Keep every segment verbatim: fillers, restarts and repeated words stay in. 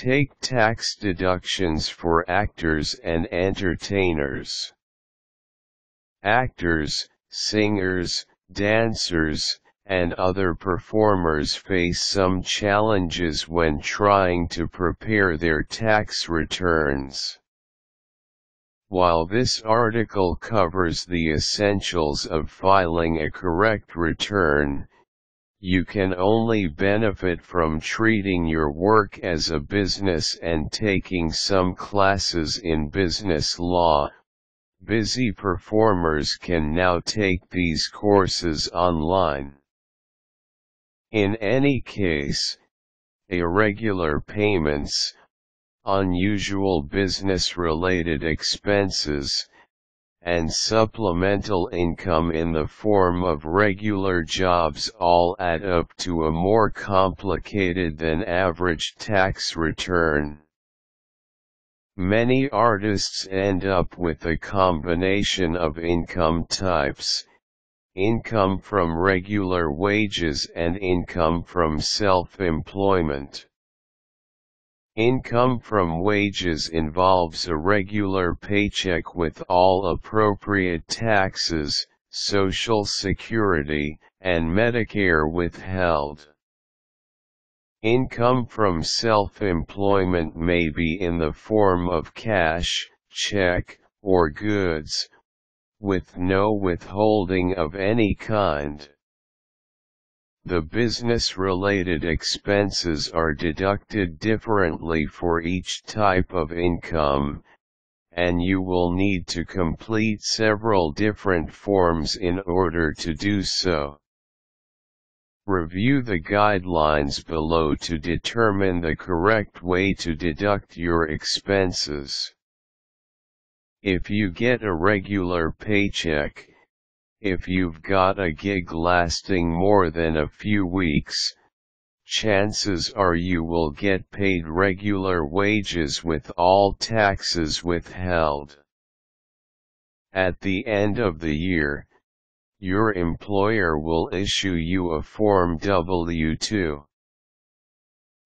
Take tax deductions for actors and entertainers. Actors, singers, dancers, and other performers face some challenges when trying to prepare their tax returns. While this article covers the essentials of filing a correct return, you can only benefit from treating your work as a business and taking some classes in business law. Busy performers can now take these courses online. In any case, irregular payments, unusual business-related expenses, and supplemental income in the form of regular jobs all add up to a more complicated than average tax return. Many artists end up with a combination of income types: income from regular wages and income from self-employment. Income from wages involves a regular paycheck with all appropriate taxes, Social Security, and Medicare withheld. Income from self-employment may be in the form of cash, check, or goods, with no withholding of any kind. The business-related expenses are deducted differently for each type of income, and you will need to complete several different forms in order to do so. Review the guidelines below to determine the correct way to deduct your expenses. If you get a regular paycheck, if you've got a gig lasting more than a few weeks, chances are you will get paid regular wages with all taxes withheld. At the end of the year, your employer will issue you a Form W two.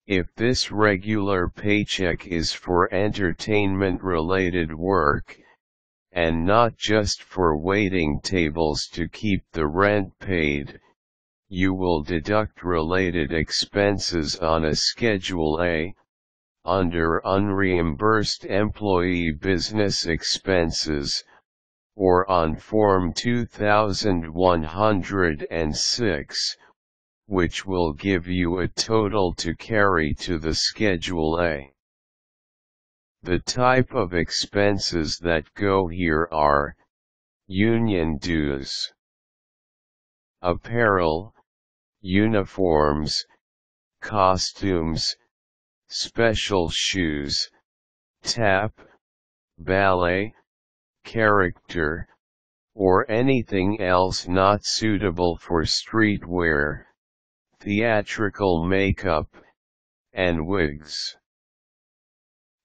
If this regular paycheck is for entertainment-related work, and not just for waiting tables to keep the rent paid, you will deduct related expenses on a Schedule A, under unreimbursed employee business expenses, or on Form two thousand one hundred six, which will give you a total to carry to the Schedule A. The type of expenses that go here are: union dues, apparel, uniforms, costumes, special shoes, tap, ballet, character, or anything else not suitable for streetwear, theatrical makeup, and wigs.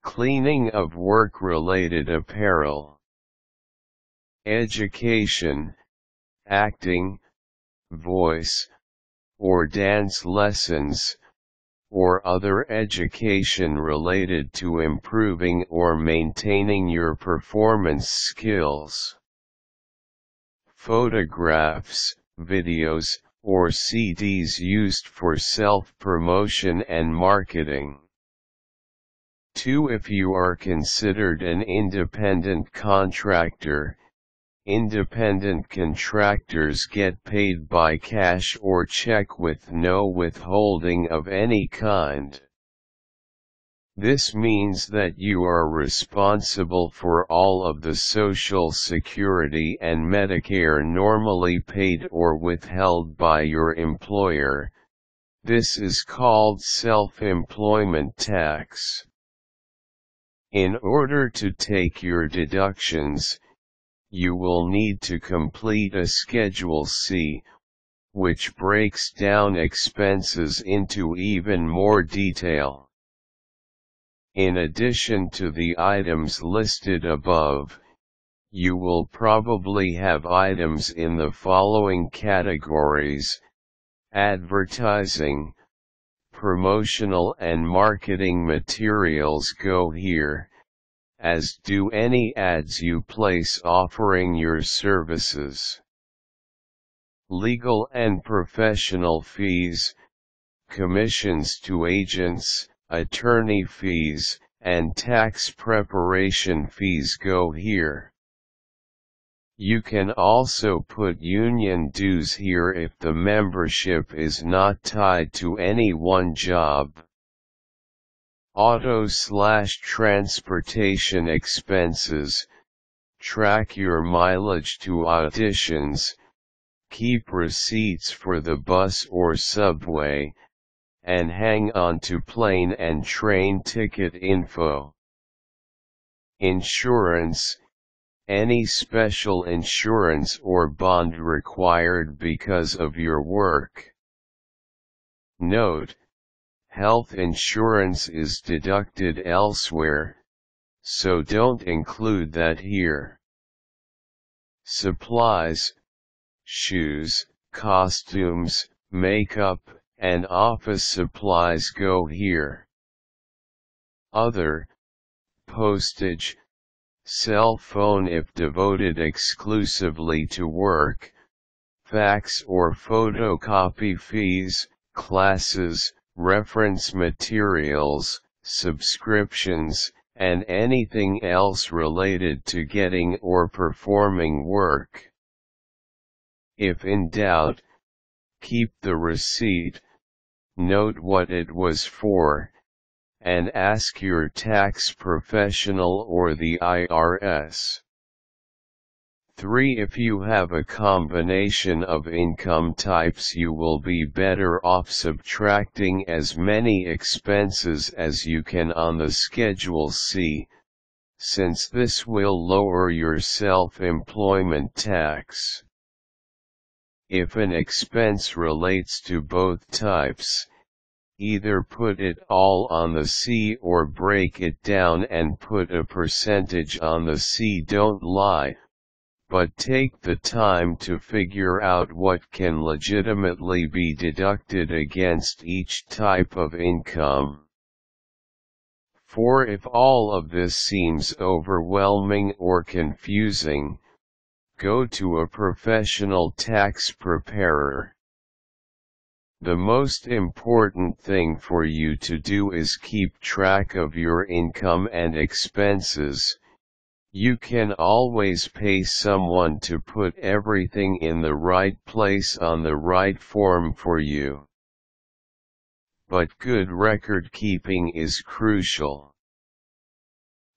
Cleaning of work-related apparel. Education, acting, voice, or dance lessons, or other education related to improving or maintaining your performance skills. Photographs, videos, or C Ds used for self-promotion and marketing. two If you are considered an independent contractor, independent contractors get paid by cash or check with no withholding of any kind. This means that you are responsible for all of the Social Security and Medicare normally paid or withheld by your employer. This is called self-employment tax. In order to take your deductions, you will need to complete a Schedule C, which breaks down expenses into even more detail. In addition to the items listed above, you will probably have items in the following categories: advertising, promotional and marketing materials go here, as do any ads you place offering your services. Legal and professional fees, commissions to agents, attorney fees, and tax preparation fees go here. You can also put union dues here if the membership is not tied to any one job. Auto/transportation expenses, track your mileage to auditions, keep receipts for the bus or subway, and hang on to plane and train ticket info. Insurance, any special insurance or bond required because of your work. Note, health insurance is deducted elsewhere, so don't include that here. Supplies, shoes, costumes, makeup, and office supplies go here. Other, postage, cell phone if devoted exclusively to work, fax or photocopy fees, classes, reference materials, subscriptions, and anything else related to getting or performing work. If in doubt, keep the receipt, note what it was for, and ask your tax professional or the I R S. three If you have a combination of income types, you will be better off subtracting as many expenses as you can on the Schedule C, since this will lower your self-employment tax. If an expense relates to both types, either put it all on the C or break it down and put a percentage on the C. Don't lie, but take the time to figure out what can legitimately be deducted against each type of income. four If all of this seems overwhelming or confusing, go to a professional tax preparer. The most important thing for you to do is keep track of your income and expenses. You can always pay someone to put everything in the right place on the right form for you. But good record keeping is crucial.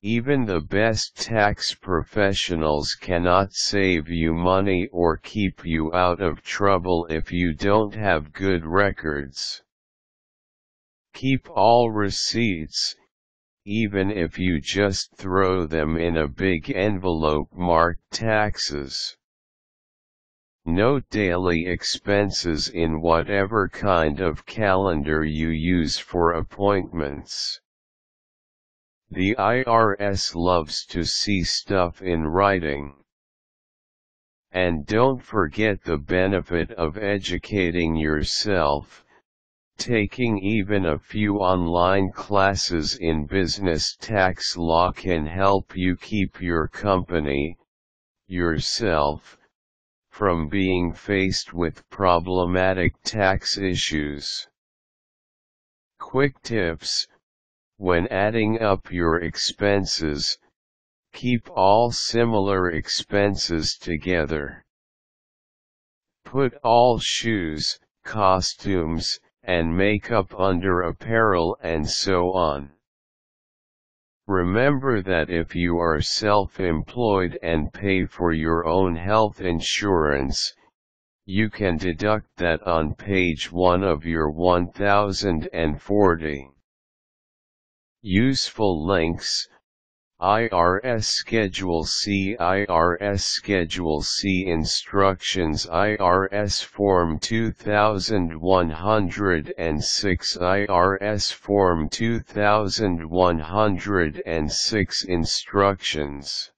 Even the best tax professionals cannot save you money or keep you out of trouble if you don't have good records. Keep all receipts, even if you just throw them in a big envelope marked taxes. Note daily expenses in whatever kind of calendar you use for appointments. The I R S loves to see stuff in writing. And don't forget the benefit of educating yourself, taking even a few online classes in business tax law can help you keep your company, yourself, from being faced with problematic tax issues. Quick tips. When adding up your expenses, keep all similar expenses together. Put all shoes, costumes, and makeup under apparel and so on. Remember that if you are self-employed and pay for your own health insurance, you can deduct that on page one of your one thousand forty. Useful links, I R S Schedule C, I R S Schedule C Instructions, I R S Form twenty-one oh six, I R S Form twenty-one oh six Instructions.